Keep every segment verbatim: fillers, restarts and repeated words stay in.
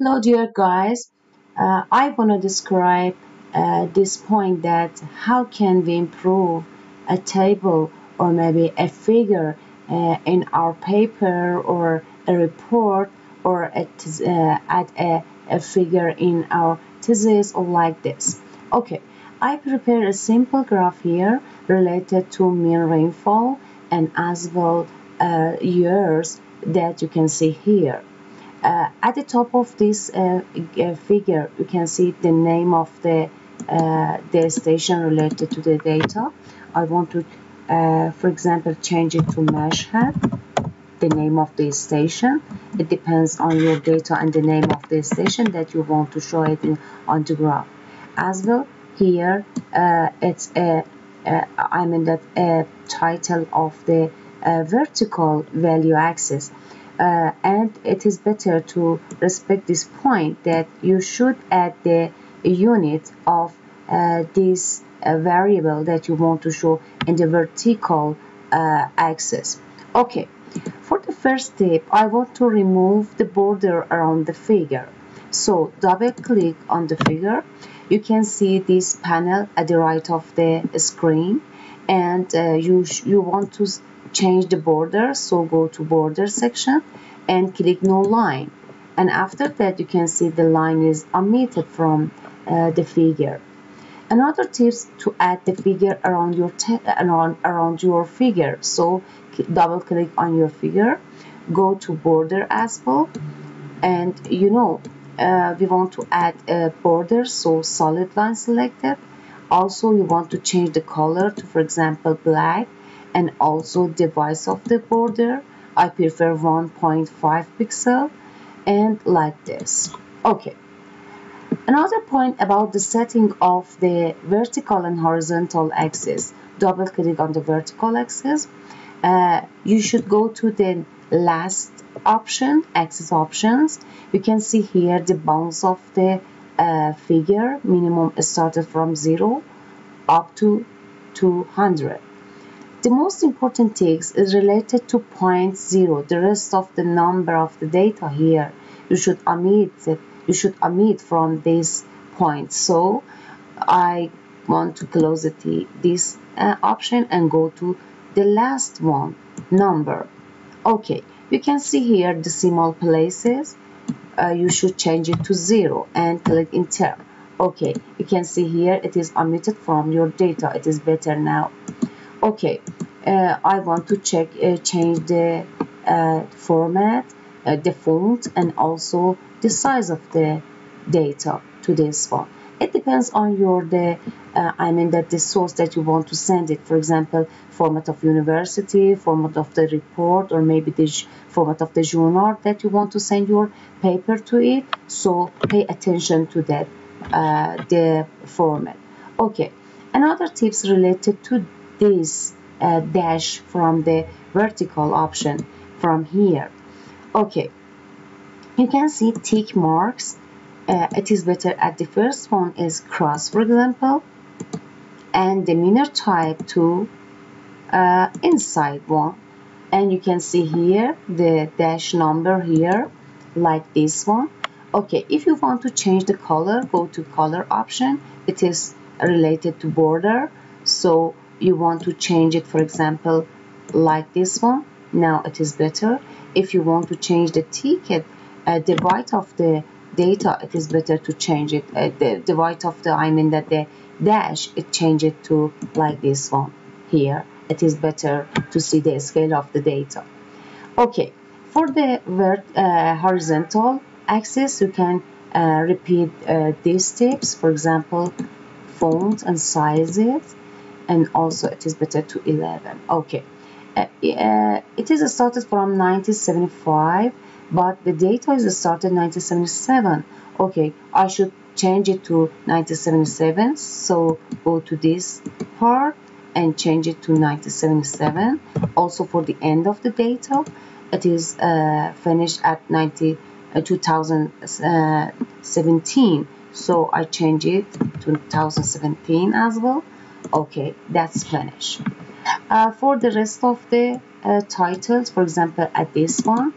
Hello dear guys, uh, I want to describe uh, this point that how can we improve a table or maybe a figure uh, in our paper or a report or at, uh, at a, a figure in our thesis or like this. Okay, I prepared a simple graph here related to mean rainfall and as well uh, years that you can see here. Uh, at the top of this uh, figure, you can see the name of the, uh, the station related to the data. I want to, uh, for example, change it to Mashhad, the name of the station. It depends on your data and the name of the station that you want to show it in, on the graph. As well, here, uh, it's a, a, I mean that a title of the uh, vertical value axis. Uh, and it is better to respect this point that you should add the unit of uh, this uh, variable that you want to show in the vertical uh, axis. Okay, for the first step, I want to remove the border around the figure. So double click on the figure. You can see this panel at the right of the screen, and uh, you, you want to change the border, so go to border section and click no line, and after that you can see the line is omitted from uh, the figure. Another tip is to add the figure around your around, around your figure, so double click on your figure, go to border as well, and you know uh, we want to add a border, so solid line selected. Also you want to change the color to, for example, black, and also the size of the border. I prefer one point five pixel and like this. Okay. Another point about the setting of the vertical and horizontal axis. Double click on the vertical axis. Uh, you should go to the last option, axis options. You can see here the bounds of the uh, figure. Minimum started from zero up to two hundred. The most important thing is related to point zero, the rest of the number of the data here. You should omit it. You should omit from this point. So I want to close the, this uh, option and go to the last one, number. Okay, you can see here decimal places. Uh, you should change it to zero and click enter. Okay, you can see here it is omitted from your data. It is better now. Okay, uh, I want to check uh, change the uh, format, uh, the font, and also the size of the data to this one. It depends on your the uh, I mean that the source that you want to send it. For example, format of university, format of the report, or maybe the format of the journal that you want to send your paper to it. So pay attention to that uh, the format. Okay, another tips related to this uh, dash from the vertical option from here. Okay, you can see tick marks. Uh, it is better at the first one is cross, for example, and the minor type to uh, inside one, and you can see here the dash number here like this one. Okay, if you want to change the color, go to color option. It is related to border, so you want to change it, for example, like this one. Now it is better. If you want to change the ticket at uh, the right of the data, it is better to change it uh, the, the right of the I mean that the dash, it change it to like this one here. It is better to see the scale of the data. Okay, for the vert, uh, horizontal axis, you can uh, repeat uh, these tips, for example, font and size it, and also it is better to eleven. Okay, uh, uh, it is started from nineteen seventy-five, but the data is started nineteen seventy-seven. Okay, I should change it to nineteen seventy-seven, so go to this part and change it to nineteen seventy-seven. Also for the end of the data, it is uh, finished at two thousand seventeen, so I change it to two thousand seventeen as well. Okay, that's finished. Uh, for the rest of the uh, titles, for example, at this one,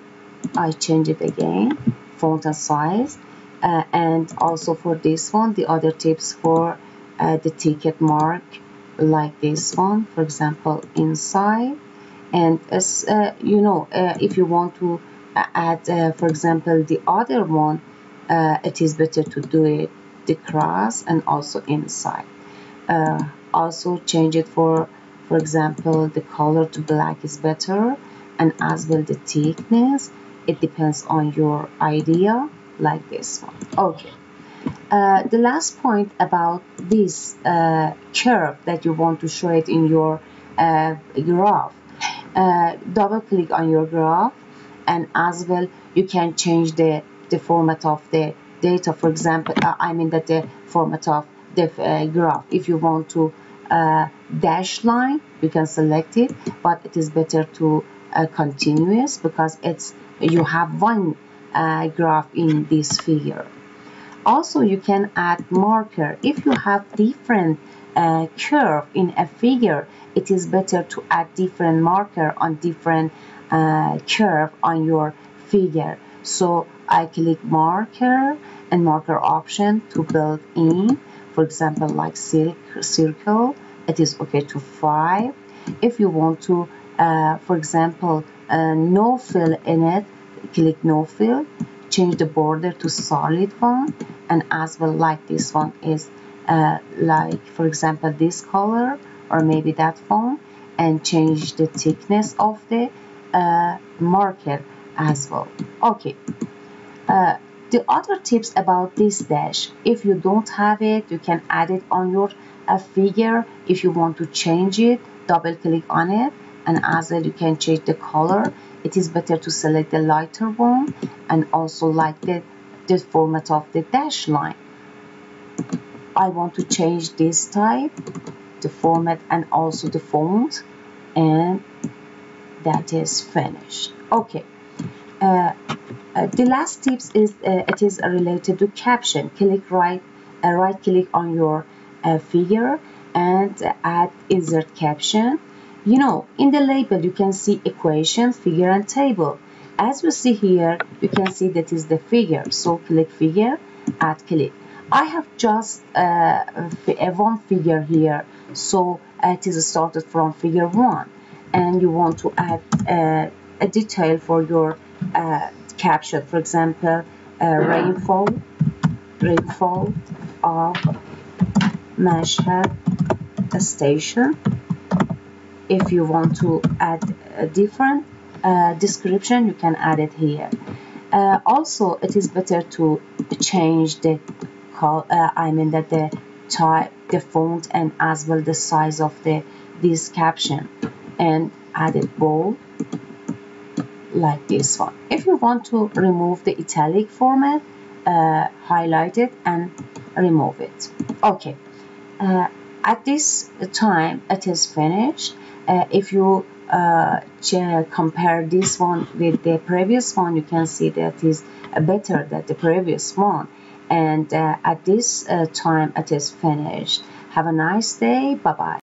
I change it again folder size, uh, and also for this one the other tips for uh, the ticket mark, like this one, for example, inside. And as uh, you know, uh, if you want to add uh, for example the other one, uh, it is better to do it the cross and also inside. Uh, also change it for for example the color to black is better, and as well the thickness, it depends on your idea, like this one. Okay, uh, the last point about this uh, curve that you want to show it in your uh, graph, uh, double click on your graph, and as well you can change the the format of the data, for example, uh, I mean that the format of the uh, graph. If you want to uh, dash line, you can select it, but it is better to uh, continuous, because it's you have one uh, graph in this figure. Also you can add marker. If you have different uh, curve in a figure, it is better to add different marker on different uh, curve on your figure. So I click marker and marker option to build in, for example, like circle, it is okay to five. If you want to, uh, for example, uh, no fill in it, click no fill, change the border to solid one, and as well like this one is uh, like, for example, this color, or maybe that one, and change the thickness of the uh, marker as well. Okay. Uh, the other tips about this dash, if you don't have it, you can add it on your uh, figure. If you want to change it, double click on it, and as well you can change the color. It is better to select the lighter one, and also like the, the format of the dash line. I want to change this type, the format, and also the font, and that is finished. Okay. Uh, uh, the last tips is uh, it is related to caption. Click right, uh, right click on your uh, figure and uh, add insert caption. You know, in the label you can see equation, figure, and table. As you see here, you can see that is the figure. So click figure, add clip. I have just uh, one figure here, so it is started from figure one, and you want to add uh, a detail for your Uh, caption, for example, uh, rainfall, rainfall of Mashhad station. If you want to add a different uh, description, you can add it here. Uh, also, it is better to change the call. Uh, I mean that the type, the font, and as well the size of the this caption, and add it bold, like this one. If you want to remove the italic format, uh, highlight it and remove it. Okay, uh, at this time it is finished. Uh, if you uh, compare this one with the previous one, you can see that is better than the previous one, and uh, at this uh, time it is finished. Have a nice day. Bye bye.